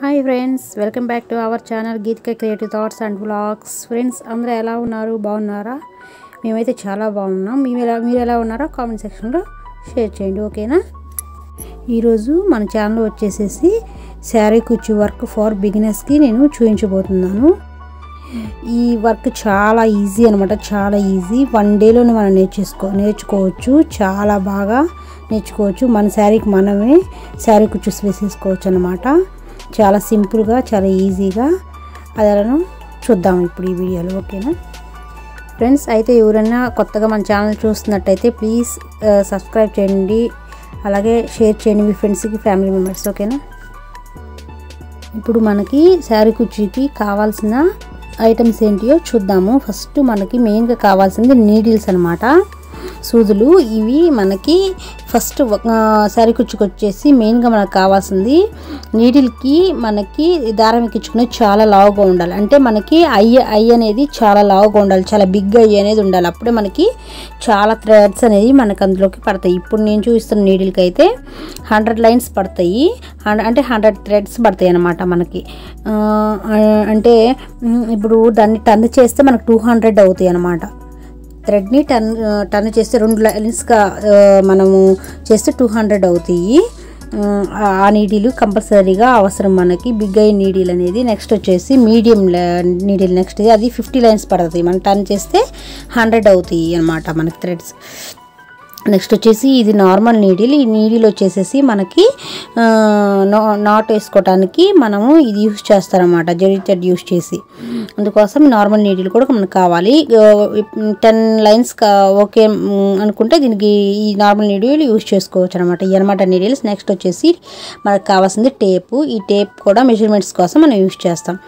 High friends welcome back to our channel Geetika creative thoughts and vlogs. Friends अंदर एला उन्नारू बागुन्नारा मेमैते चाला बागुन्नाम। मीरु एला उन्नारो कामेंट सेक्शन लो शेर चेयंडी ओकेना। ई रोजु मन चानल वच्चेसी सारी कुच्ची वर्क फॉर बिगिनर्स की नेनु चूपिंचबोतुन्नानु। ई वर्क चाला ईजी अन्नमाट, चाला ईजी। वन डे लोने मन नेर्चुकोवच्चु, चाला बागा नेर्चुकोवच्चु। मन सारीकी मनमे सारी कुच्चीस वेसुकोवच्चु अन्नमाट। చాలా సింపుల్ గా చాలా ఈజీగా అదలను చూద్దాం ఇప్పుడు ఈ వీడియోలో ఓకేనా। ఫ్రెండ్స్ అయితే ఎవరైనా కొత్తగా మన ఛానల్ చూస్తున్నట్లయితే ప్లీజ్ సబ్స్క్రైబ్ చేయండి, అలాగే షేర్ చేయండి మీ ఫ్రెండ్స్ కి, ఫ్యామిలీ మెంబర్స్ ఓకేనా। ఇప్పుడు మనకి సారీ కుచ్చికి కావాల్సిన ఐటమ్స్ ఏంటియో చూద్దాము। ఫస్ట్ మనకి మెయిన్ గా కావాల్సింది నీడిల్స్ అన్నమాట, సూదులు। ఇవి మనకి ఫస్ట్ సారీ కుచ్చుకు వచ్చేసి మెయిన్గా మనకు కావాల్సింది నీడిల్కి మనకి దారం ఎక్కించుకునేది చాలా లావుగా ఉండాలి, అంటే మనకి ఐ అనేది చాలా లావుగా ఉండాలి, చాలా బిగ్ ఐ అనేది ఉండాలి, అప్పుడే మనకి చాలా థ్రెడ్స్ అనేది మనకు అందులోకి పడతాయి। ఇప్పుడు నేను చూపిస్తున్న నీడిల్కి అయితే 100 లైన్స్ పడతాయి, అంటే 100 థ్రెడ్స్ పడతాయి అన్నమాట మనకి। అంటే ఇప్పుడు దాన్ని టర్న్ చేస్తే మనకు 200 అవుతాయి అన్నమాట। థ్రెడ్ని టర్న్ చేస్తే 2 లైన్స్గా మనము చేస్తే 200 అవుతాయి ఆ నీడిలు కంపల్సరీగా అవసరం మనకి, బిగ్ ఐ నీడిల్ అనేది। నెక్స్ట్ వచ్చేసి మీడియం నీడిల్, నెక్స్ట్ అది 50 లైన్స్ పడుతుంది, మనం టర్న్ చేస్తే 100 అవుతాయి అన్నమాట మనకి థ్రెడ్స్। నెక్స్ట్ వచ్చేసి ఇది నార్మల్ నీడిల్, ఈ నీడిల్ వచ్చేసేసి మనకి నాట్ వేసుకోవటానికి మనము ఇది యూస్ చేస్తారన్నమాట, జెరీ థ్రెడ్ యూస్ చేసి, అందుకోసం నార్మల్ నీడిల్ కూడా మనకు కావాలి। 10 లైన్స్ ఓకే అనుకుంటే దీనికి ఈ నార్మల్ నీడిల్ యూస్ చేసుకోవచ్చు అనమాట, ఈ అనమాట నీడిల్స్। నెక్స్ట్ వచ్చేసి మనకు కావాల్సింది టేపు, ఈ టేప్ కూడా మెజర్మెంట్స్ కోసం మనం యూస్ చేస్తాం।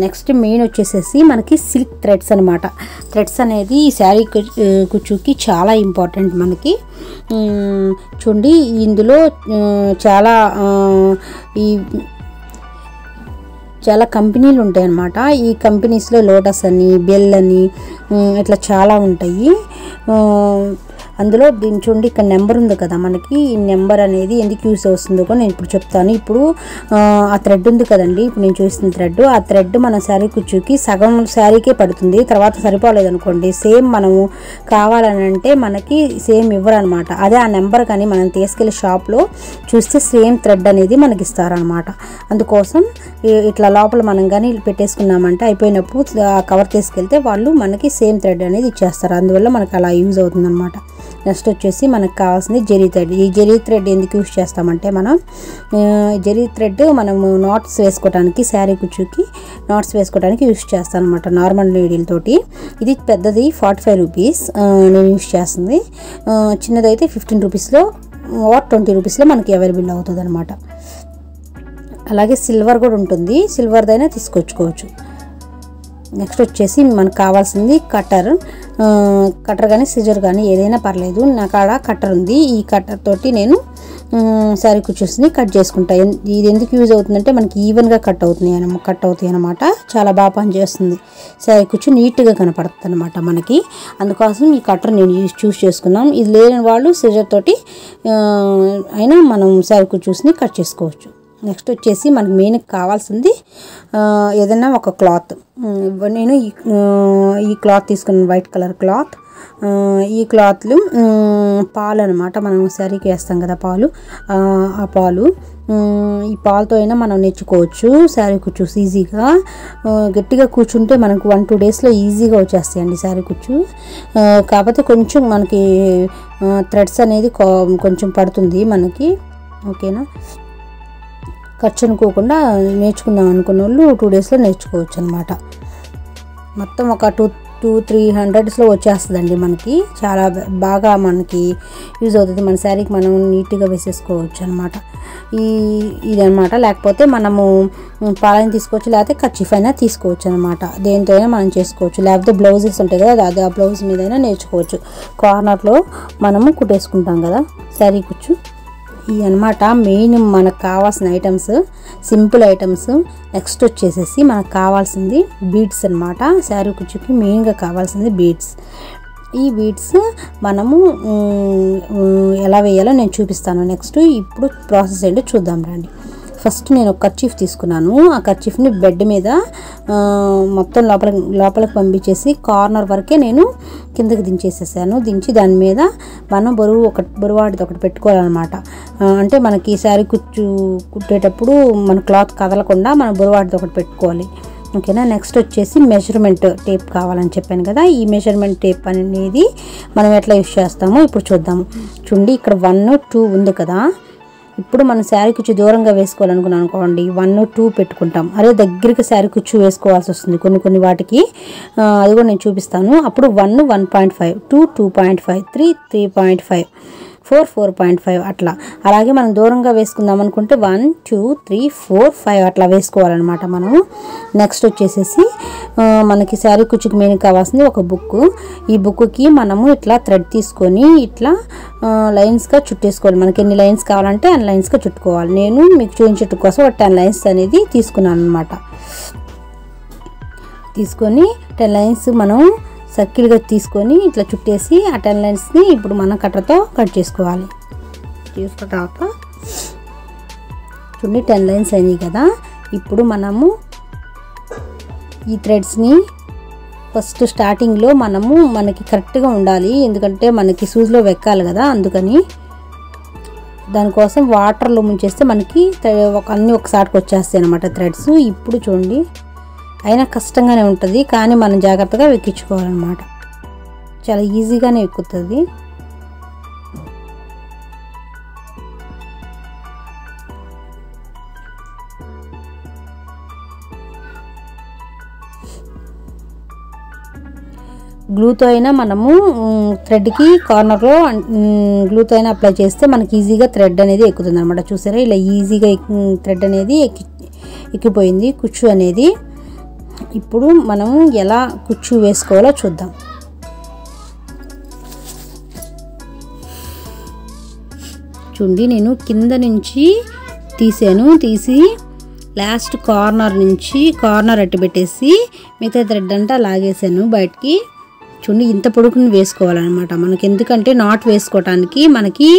నెక్స్ట్ మెయిన్ వచ్చేసేసి మనకి సిల్క్ థ్రెడ్స్ అన్నమాట, థ్రెడ్స్ అనేది ఈ శారీ కుచ్చుకి చాలా ఇంపార్టెంట్ మనకి। చూడండి ఇందులో చాలా చాలా కంపెనీలు ఉంటాయి అన్నమాట, ఈ కంపెనీస్లో లోటస్ అని, బెల్ అని, ఇట్లా చాలా ఉంటాయి అందులో। దీని చూడండి ఇక్కడ నెంబర్ ఉంది కదా మనకి, ఈ నెంబర్ అనేది ఎందుకు యూస్ అవుతుందో నేను ఇప్పుడు చెప్తాను। ఇప్పుడు ఆ థ్రెడ్ ఉంది కదండి, ఇప్పుడు నేను చూసిన థ్రెడ్, ఆ థ్రెడ్ మన శారీ కుచ్చుకి సగం శారీకే పడుతుంది, తర్వాత సరిపోలేదు అనుకోండి సేమ్ మనము కావాలని అంటే మనకి సేమ్ ఇవ్వరు అనమాట। అదే ఆ నెంబర్ కానీ మనం తీసుకెళ్ళి షాప్లో చూస్తే సేమ్ థ్రెడ్ అనేది మనకి ఇస్తారనమాట, అందుకోసం ఇట్లా లోపల మనం కానీ పెట్టేసుకున్నామంటే అయిపోయినప్పుడు ఆ కవర్ తీసుకెళ్తే వాళ్ళు మనకి సేమ్ థ్రెడ్ అనేది ఇచ్చేస్తారు, అందువల్ల మనకు అలా యూజ్ అవుతుందన్నమాట। నెక్స్ట్ వచ్చేసి మనకు కావాల్సింది జెరీ థ్రెడ్, ఈ జెరీ థ్రెడ్ ఎందుకు యూస్ చేస్తామంటే మనం జెరీ థ్రెడ్ మనము నాట్స్ వేసుకోవడానికి, శారీ కుచ్చుకి నాట్స్ వేసుకోవడానికి యూస్ చేస్తాను అనమాట నార్మల్ నీడిల్ తోటి। ఇది పెద్దది 45 రూపీస్ నేను యూస్ చేస్తుంది, చిన్నదైతే 15 రూపీస్లో ఆర్ 20 రూపీస్లో మనకి అవైలబుల్ అవుతుంది అనమాట। అలాగే సిల్వర్ కూడా ఉంటుంది, సిల్వర్దైనా తీసుకొచ్చుకోవచ్చు। నెక్స్ట్ వచ్చేసి మనకు కావాల్సింది కట్టర్, కట్టర్ కానీ సిజర్ కానీ ఏదైనా పర్లేదు, నాకు ఆడ కట్టర్ ఉంది, ఈ కట్టర్ తోటి నేను శారీ కుచ్చుని కట్ చేసుకుంటా। ఇది ఎందుకు యూజ్ అవుతుందంటే మనకి ఈవెన్గా కట్ అవుతాయి అన్నమాట, చాలా బాగా పనిచేస్తుంది, శారీ కుచ్చు నీట్గా కనపడుతుంది అనమాట మనకి, అందుకోసం ఈ కట్టర్ నేను చూస్ చేసుకున్నాం। ఇది లేని వాళ్ళు సిజర్ తోటి అయినా మనం శారీ కుచ్చుని కట్ చేసుకోవచ్చు। నెక్స్ట్ వచ్చేసి మనకు మెయిన్ కావాల్సింది ఏదైనా ఒక క్లాత్, నేను ఈ క్లాత్ తీసుకున్నాను, వైట్ కలర్ క్లాత్, ఈ క్లాత్లు పాలు అనమాట, మనం శారీకి వేస్తాం కదా పాలు, ఆ పాలు, ఈ పాలతో అయినా మనం నేర్చుకోవచ్చు శారీ కుచ్చు ఈజీగా, గట్టిగా కూర్చుంటే మనకు 1-2 డేస్లో ఈజీగా వచ్చేస్తాయండి శారీ కుచ్చు, కాకపోతే కొంచెం మనకి థ్రెడ్స్ అనేది కొంచెం పడుతుంది మనకి ఓకేనా। ఖర్చు అనుకోకుండా నేర్చుకుందాం అనుకున్న వాళ్ళు 2 డేస్లో నేర్చుకోవచ్చు అనమాట, మొత్తం ఒక 200-300లో వచ్చేస్తుందండి మనకి, చాలా బాగా మనకి యూజ్ అవుతుంది, మన శారీకి మనం నీట్గా వేసేసుకోవచ్చు అనమాట ఇదనమాట। లేకపోతే మనము పాలని తీసుకోవచ్చు, లేకపోతే కర్చీఫ్ అయినా తీసుకోవచ్చు అనమాట, దేనితో అయినా మనం చేసుకోవచ్చు, లేకపోతే బ్లౌజెస్ ఉంటాయి కదా అది ఆ బ్లౌజ్ మీదైనా నేర్చుకోవచ్చు, కార్నర్లో మనము కుట్టేసుకుంటాం కదా శారీ కుచ్చు, ఈ అన్నమాట మెయిన్ మనకు కావాల్సిన ఐటమ్స్, సింపుల్ ఐటమ్స్। నెక్స్ట్ వచ్చేసేసి మనకు కావాల్సింది బీడ్స్ అన్నమాట, శారీ కుచ్చుకి మెయిన్గా కావాల్సింది బీడ్స్। ఈ బీడ్స్ మనము ఎలా వేయాలో నేను చూపిస్తాను, నెక్స్ట్ ఇప్పుడు ప్రాసెస్ ఏంటో చూద్దాం రండి। ఫస్ట్ నేను ఒక కర్చీఫ్ తీసుకున్నాను. ఆ కర్చీఫ్ ని బెడ్ మీద మొత్తం లోపలికి పంపించేసి కార్నర్ వరకే నేను కిందకి దించేసేసాను. దించి దాని మీద మనం బరువాటిది ఒకటి పెట్టుకోవాలన్నమాట. అంటే మనకి ఈసారి కుట్టేటప్పుడు మన క్లాత్ కదలకుండా మనం బరువాటిది ఒకటి పెట్టుకోవాలి, ఓకేనా. నెక్స్ట్ వచ్చేసి మెజర్మెంట్ టేప్ కావాలని చెప్పాను కదా, ఈ మెజర్మెంట్ టేప్ అనేది మనం ఎట్లా యూస్ చేస్తామో ఇప్పుడు చూద్దాము. చూడండి ఇక్కడ 1, 2 ఉంది కదా. ఇప్పుడు మనం శారీ కుచ్చు దూరంగా వేసుకోవాలనుకున్నాం అనుకోండి, 1, 2 పెట్టుకుంటాం. అదే దగ్గరికి శారీ కుచ్చు వేసుకోవాల్సి వస్తుంది కొన్ని వాటికి, అది కూడా నేను చూపిస్తాను. అప్పుడు 1, 1.5, 2, 2.5, 3, 3.5, 4, 4.5 అట్లా. అలాగే మనం దూరంగా వేసుకుందాం అనుకుంటే 1, 2, 3, 4, 5 అట్లా వేసుకోవాలన్నమాట మనము. నెక్స్ట్ వచ్చేసేసి మనకి శారీ కుచ్చుకి మెయిన్ కావాల్సింది ఒక బుక్. ఈ బుక్కి మనము ఇట్లా థ్రెడ్ తీసుకొని ఇట్లా లైన్స్గా చుట్టేసుకోవాలి. మనకి ఎన్ని లైన్స్ కావాలంటే అన్ని లైన్స్గా చుట్టుకోవాలి. నేను మీకు చూపించడం కోసం 10 లైన్స్ అనేది తీసుకున్నాను అనమాట. తీసుకొని 10 లైన్స్ మనం సర్కిల్గా తీసుకొని ఇట్లా చుట్టేసి ఆ 10 లైన్స్ని ఇప్పుడు మనం కట్టతో కట్ చేసుకోవాలి. చేసుకున్నాక చూడండి 10 లైన్స్ అయినాయి కదా. ఇప్పుడు మనము ఈ థ్రెడ్స్ని ఫస్ట్ స్టార్టింగ్లో మనకి కరెక్ట్గా ఉండాలి, ఎందుకంటే మనకి సూజ్లో వెక్కాలి కదా, అందుకని దానికోసం వాటర్లో ముంచేస్తే మనకి అన్నీ ఒకసారికి వచ్చేస్తాయి అన్నమాట థ్రెడ్స్. ఇప్పుడు చూడండి అయినా కష్టంగానే ఉంటుంది, కానీ మనం జాగ్రత్తగా వెక్కించుకోవాలన్నమాట. చాలా ఈజీగానే ఎక్కుతుంది. గ్లూతో అయినా మనము థ్రెడ్కి కార్నర్లో గ్లూతో అయినా అప్లై చేస్తే మనకి ఈజీగా థ్రెడ్ అనేది ఎక్కుతుంది అనమాట. చూసారా, ఇలా ఈజీగా థ్రెడ్ అనేది ఎక్కిపోయింది కుచ్చు అనేది. ఇప్పుడు మనం ఎలా కుచ్చు వేసుకోవాలో చూద్దాం. చూడండి నేను కింద నుంచి తీసాను, తీసి లాస్ట్ కార్నర్ నుంచి కార్నర్ అట్టు పెట్టేసి మిగతా థ్రెడ్ అంతా లాగేసాను బయటికి. చూడండి ఇంత పొడుగుని వేసుకోవాలన్నమాట మనకి, ఎందుకంటే నాట్ వేసుకోవటానికి మనకి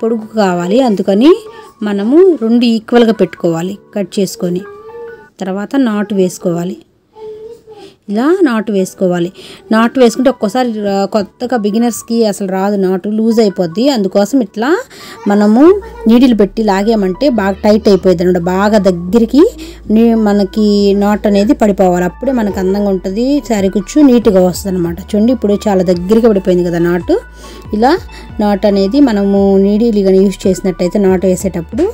పొడుగు కావాలి, అందుకని మనము 2 ఈక్వల్గా పెట్టుకోవాలి కట్ చేసుకొని. తర్వాత నాటు వేసుకోవాలి, ఇలా నాటు వేసుకోవాలి. నాటు వేసుకుంటే ఒక్కోసారి కొత్తగా బిగినర్స్కి అసలు రాదు నాటు, లూజ్ అయిపోద్ది. అందుకోసం ఇట్లా మనము నీడిల్ పెట్టి లాగామంటే బాగా టైట్ అయిపోయింది అనమాట. బాగా దగ్గరికి మనకి నాట్ అనేది పడిపోవాలి, అప్పుడే మనకు అందంగా ఉంటుంది, శారీ కుచ్చు నీట్గా వస్తుంది అనమాట. చూడండి ఇప్పుడు చాలా దగ్గరికి పడిపోయింది కదా నాటు. ఇలా నాట్ అనేది మనము నీడిల్ కానీ యూజ్ చేసినట్టయితే నాటు వేసేటప్పుడు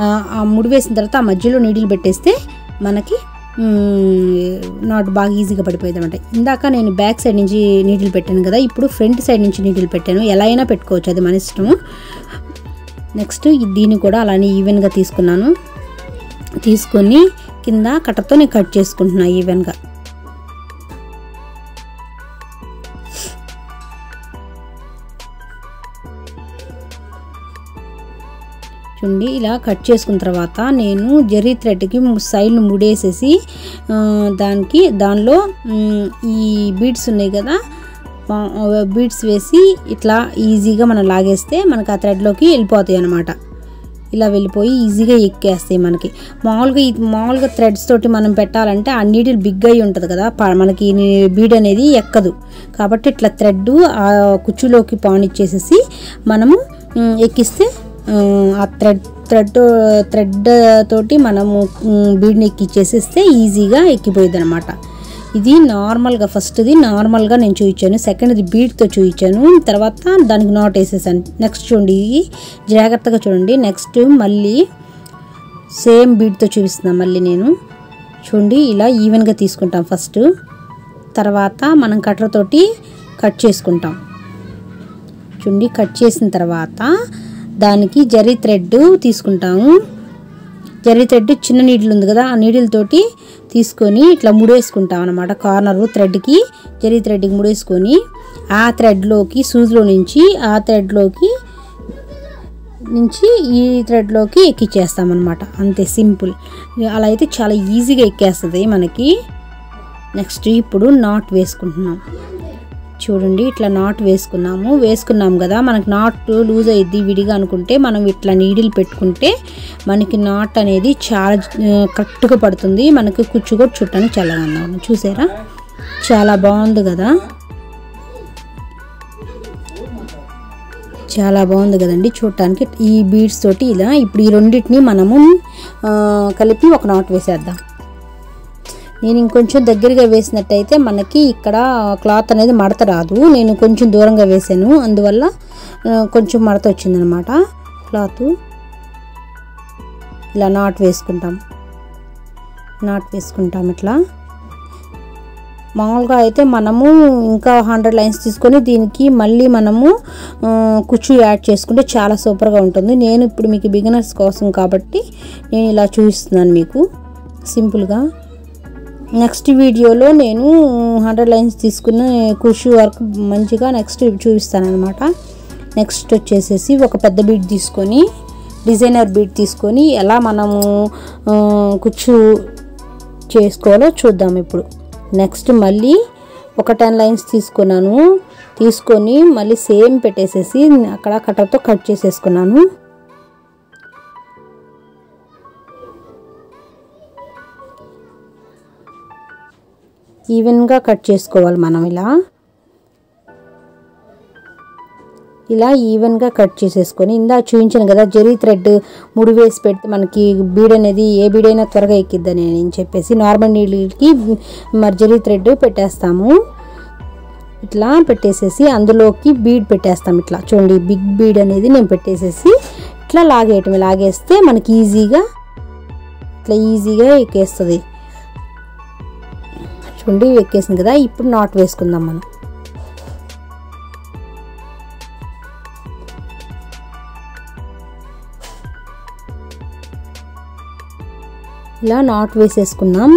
ఆ ముడి వేసిన తర్వాత ఆ మధ్యలో నీడిల్ పెట్టేస్తే మనకి నాట్ బాగా ఈజీగా పడిపోయింది అనమాట. ఇందాక నేను బ్యాక్ సైడ్ నుంచి నీడిల్ పెట్టాను కదా, ఇప్పుడు ఫ్రంట్ సైడ్ నుంచి నీడిల్ పెట్టాను. ఎలా అయినా పెట్టుకోవచ్చు, అది మన ఇష్టము. నెక్స్ట్ దీన్ని కూడా అలానే ఈవెన్గా తీసుకున్నాను. తీసుకొని కింద కట్టతో నేను కట్ చేసుకుంటున్నాను ఈవెన్గా. చూడండి ఇలా కట్ చేసుకున్న తర్వాత నేను జరీ థ్రెడ్కి సైడ్ను ముడేసేసి దానిలో ఈ బీడ్స్ ఉన్నాయి కదా, బీడ్స్ వేసి ఇట్లా ఈజీగా మనం లాగేస్తే మనకు ఆ థ్రెడ్లోకి వెళ్ళిపోతాయి అన్నమాట. ఇలా వెళ్ళిపోయి ఈజీగా ఎక్కేస్తాయి మనకి. మామూలుగా థ్రెడ్స్ తోటి మనం పెట్టాలంటే ఆ నీడిల్ బిగ్ అయి ఉంటుంది కదా, మనకి బీడ్ అనేది ఎక్కదు. కాబట్టి ఇట్లా థ్రెడ్ ఆ కుచ్చులోకి పానిచ్చేసేసి మనము ఎక్కిస్తే ఆ థ్రెడ్ తోటి మనము బీడ్ని ఎక్కిచ్చేసేస్తే ఈజీగా ఎక్కిపోయింది అనమాట. ఇది నార్మల్గా ఫస్ట్ది నార్మల్గా నేను చూపించాను, సెకండ్ది బీడ్తో చూపించాను, తర్వాత దానికి నాట్ వేసేసాను. నెక్స్ట్ చూడండి జాగ్రత్తగా చూడండి. నెక్స్ట్ మళ్ళీ సేమ్ బీడ్తో చూపిస్తున్నాను మళ్ళీ నేను. చూడండి ఇలా ఈవెన్గా తీసుకుంటాం ఫస్ట్, తర్వాత మనం కట్టర్ తోటి కట్ చేసుకుంటాం. చూడండి కట్ చేసిన తర్వాత దానికి జరీ థ్రెడ్ తీసుకుంటాము. జరీ థ్రెడ్ చిన్న నీడిల్ ఉంది కదా, ఆ నీడిల్ తోటి తీసుకొని ఇట్లా ముడేసుకుంటాం అనమాట. కార్నర్ థ్రెడ్కి జరీ థ్రెడ్కి ముడేసుకొని ఆ థ్రెడ్లోకి సూజ్లో నుంచి ఆ థ్రెడ్లోకి నుంచి ఈ థ్రెడ్లోకి ఎక్కిచ్చేస్తాం అనమాట. అంతే సింపుల్. అలా అయితే చాలా ఈజీగా ఎక్కేస్తుంది మనకి. నెక్స్ట్ ఇప్పుడు నాట్ వేసుకుంటున్నాం. చూడండి ఇట్లా నాట్ వేసుకున్నాం కదా మనకి నాట్ లూజ్ అయ్యిద్ది విడిగా అనుకుంటే మనం ఇట్లా నీడిల్ పెట్టుకుంటే మనకి నాట్ అనేది చాలా కరెక్ట్‌గా పడుతుంది మనకి కుచ్చు కూడా చుట్టడానికి చాలా అన్నం చూసారా చాలా బాగుంది కదా చాలా బాగుంది కదండి చూడడానికి ఈ బీడ్స్ తోటి ఇలా ఇప్పుడు ఈ రెండిటిని మనము కలిపి ఒక నాట్ వేసేద్దాం నేను ఇంకొంచెం దగ్గరగా వేసినట్టయితే మనకి ఇక్కడ క్లాత్ అనేది మడత రాదు నేను కొంచెం దూరంగా వేసాను అందువల్ల కొంచెం మడత వచ్చింది అన్నమాట క్లాత్ ఇలా నాట్ వేసుకుంటాం ఇట్లా మామూలుగా అయితే మనము ఇంకా 100 లైన్స్ తీసుకొని దీనికి మళ్ళీ మనము కుచ్చు యాడ్ చేసుకుంటే చాలా సూపర్గా ఉంటుంది నేను ఇప్పుడు మీకు బిగినర్స్ కోసం కాబట్టి నేను ఇలా చూపిస్తున్నాను మీకు సింపుల్గా నెక్స్ట్ వీడియోలో నేను 100 లైన్స్ తీసుకునే కుచ్చు వర్క్ మంచిగా నెక్స్ట్ చూపిస్తాను అన్నమాట నెక్స్ట్ వచ్చేసేసి ఒక పెద్ద బీడ్ తీసుకొని డిజైనర్ బీడ్ తీసుకొని ఎలా మనము కుచ్చు చేసుకోవాలో చూద్దాం ఇప్పుడు నెక్స్ట్ మళ్ళీ ఒక 10 లైన్స్ తీసుకొని మళ్ళీ సేమ్ పెట్టేసేసి అక్కడ కట్టర్తో కట్ చేసేసుకున్నాను ఈవెన్గా కట్ చేసుకోవాలి మనం ఇలా ఈవెన్గా కట్ చేసేసుకొని ఇందా చూపించాను కదా జెరీ థ్రెడ్ ముడి వేసి పెడితే మనకి బీడ్ అనేది ఏ బీడ్ అయినా త్వరగా ఎక్కిద్దని నేను చెప్పేసి నార్మల్ నీళ్ళకి మరి జెరీ థ్రెడ్ పెట్టేస్తాము ఇట్లా పెట్టేసేసి అందులోకి బీడ్ పెట్టేస్తాం ఇట్లా చూడండి బిగ్ బీడ్ అనేది నేను పెట్టేసేసి ఇట్లా లాగేస్తే మనకి ఈజీగా ఎక్కేస్తుంది చూడండి ఎక్కేసింది కదా ఇప్పుడు నాట్ వేసుకుందాం మనం ఇలా నాట్ వేసేసుకున్నాం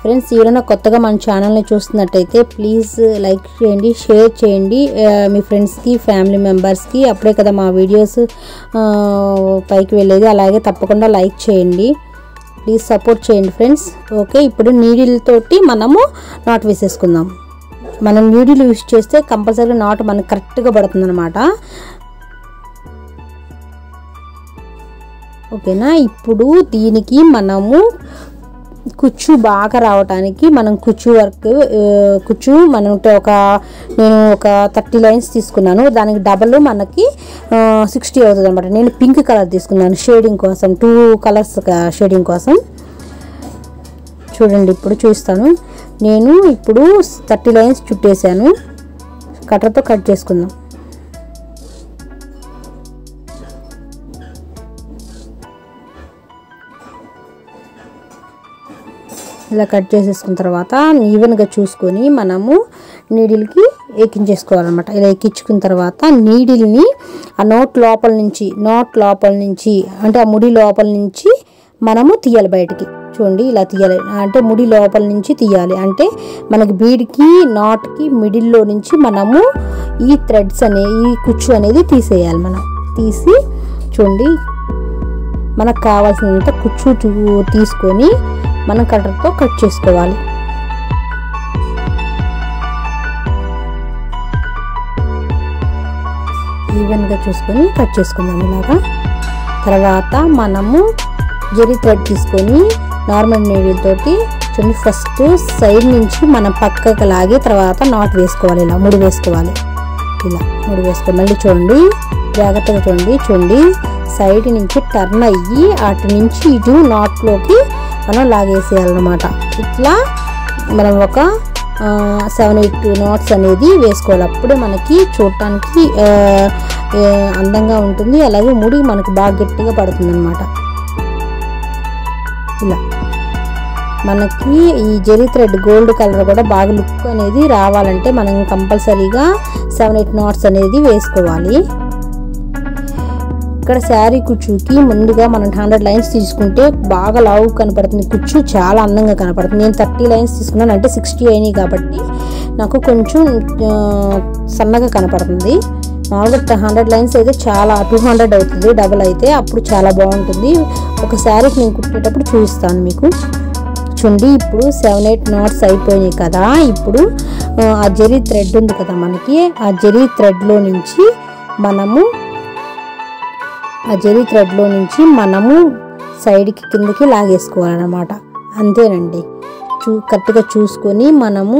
ఫ్రెండ్స్ ఎవరైనా కొత్తగా మన ఛానల్ని చూస్తున్నట్టయితే ప్లీజ్ లైక్ చేయండి షేర్ చేయండి మీ ఫ్రెండ్స్కి ఫ్యామిలీ మెంబర్స్కి అప్పుడే కదా మా వీడియోస్ పైకి వెళ్ళేది అలాగే తప్పకుండా లైక్ చేయండి ప్లీజ్ సపోర్ట్ చేయండి ఫ్రెండ్స్ ఓకే ఇప్పుడు నీడిల్ తోటి మనము నాట్ వేసేసుకుందాం మనం నీడిల్ యూస్ చేస్తే కంపల్సరీగా నాట్ మనకు కరెక్ట్గా పడుతుంది అన్నమాట ఓకేనా ఇప్పుడు దీనికి మనము కుచ్చు బాగా రావడానికి మనం కుచ్చు మనం నేను ఒక 30 లైన్స్ తీసుకున్నాను దానికి డబల్ మనకి 60 అవుతుంది అనమాట నేను పింక్ కలర్ తీసుకున్నాను షేడింగ్ కోసం 2 కలర్స్ షేడింగ్ కోసం చూడండి ఇప్పుడు చూస్తాను నేను ఇప్పుడు 30 లైన్స్ చుట్టేసాను కట్టర్తో కట్ చేసుకుందాం ఇలా కట్ చేసేసుకున్న తర్వాత ఈవెన్గా చూసుకొని మనము నీడిల్కి ఎక్కించేసుకోవాలన్నమాట ఇలా ఎక్కించుకున్న తర్వాత నీడిల్ని ఆ నోట్ లోపల నుంచి అంటే ఆ ముడి లోపల నుంచి మనము తీయాలి బయటికి చూడండి ఇలా తీయాలి అంటే ముడి లోపల నుంచి తీయాలి అంటే మనకి బీడ్కి నాట్కి మిడిల్లో నుంచి మనము ఈ థ్రెడ్స్ ఈ కుచ్చు అనేది తీసేయాలి మనం తీసి చూడండి మనకు కావాల్సినంత కుచ్చు తీసుకొని మనం కట్టర్తో కట్ చేసుకోవాలి ఈవెన్గా చూసుకొని కట్ చేసుకుందాం ఇలాగా తర్వాత మనము జెరీ థ్రెడ్ తీసుకొని నార్మల్ నీడిల్ తోటి చూడండి ఫస్ట్ సైడ్ నుంచి మనం పక్కకు లాగి తర్వాత నాట్ వేసుకోవాలి ఇలా ముడి వేసుకోవాలి మళ్ళీ చూడండి జాగ్రత్తగా చూడండి సైడ్ నుంచి టర్న్ అయ్యి అటు నుంచి ఇటు నాట్లోకి మనం లాగేసేయాలన్నమాట ఇట్లా మనం ఒక 7-8 నాట్స్ అనేది వేసుకోవాలి అప్పుడే మనకి చూడటానికి అందంగా ఉంటుంది అలాగే ముడి మనకు బాగా గట్టిగా పడుతుంది అన్నమాట ఇలా మనకి ఈ జెరీ థ్రెడ్ గోల్డ్ కలర్ కూడా బాగా లుక్ అనేది రావాలంటే మనం కంపల్సరీగా 7-8 నాట్స్ అనేది వేసుకోవాలి ఇక్కడ శారీ కుచ్చుకి ముందుగా మనం 100 లైన్స్ తీసుకుంటే బాగా లావు కనపడుతుంది కుచ్చు చాలా అందంగా కనపడుతుంది నేను 30 లైన్స్ తీసుకున్నాను అంటే 60 అయినాయి కాబట్టి నాకు కొంచెం సన్నగా కనపడుతుంది మామూలుగా 100 లైన్స్ అయితే చాలా 200 అవుతుంది డబల్ అయితే అప్పుడు చాలా బాగుంటుంది ఒక శారీకి నేను కుట్టేటప్పుడు చూపిస్తాను మీకు చూడండి ఇప్పుడు 7-8 knots అయిపోయాయి కదా। ఇప్పుడు ఆ జెరీ థ్రెడ్ ఉంది కదా మనకి, ఆ జెరీ థ్రెడ్ లో నుంచి మనము సైడ్ కి కిందకి లాగేసుకోవాలన్నమాట। అంతేనండి, కరెక్ట్గా చూసుకొని మనము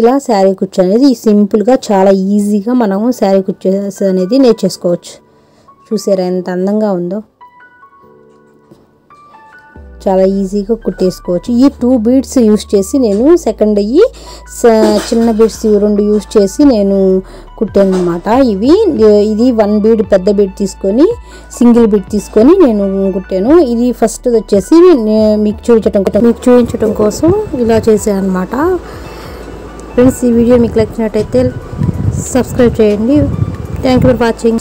ఇలా శారీ కుచ్చు అనేది సింపుల్గా చాలా ఈజీగా మనము శారీ కుచ్చు అనేది నేర్చేసుకోవచ్చు। చూసారా ఎంత అందంగా ఉందో, చాలా ఈజీగా కుట్టేసుకోవచ్చు। ఈ 2 బీడ్స్ యూస్ చేసి నేను సెకండ్ అయ్యి చిన్న బీడ్స్ 2 యూస్ చేసి నేను కుట్టాను అనమాట। ఇది 1 బీడ్ పెద్ద బీడ్ తీసుకొని సింగిల్ బీడ్ తీసుకొని నేను కుట్టాను। ఇది ఫస్ట్ వచ్చేసి మీకు చూపించడం కోసం ఇలా చేశాను అనమాట। ఫ్రెండ్స్, ఈ వీడియో మీకు నచ్చినట్టయితే సబ్స్క్రైబ్ చేయండి। Thank you for watching.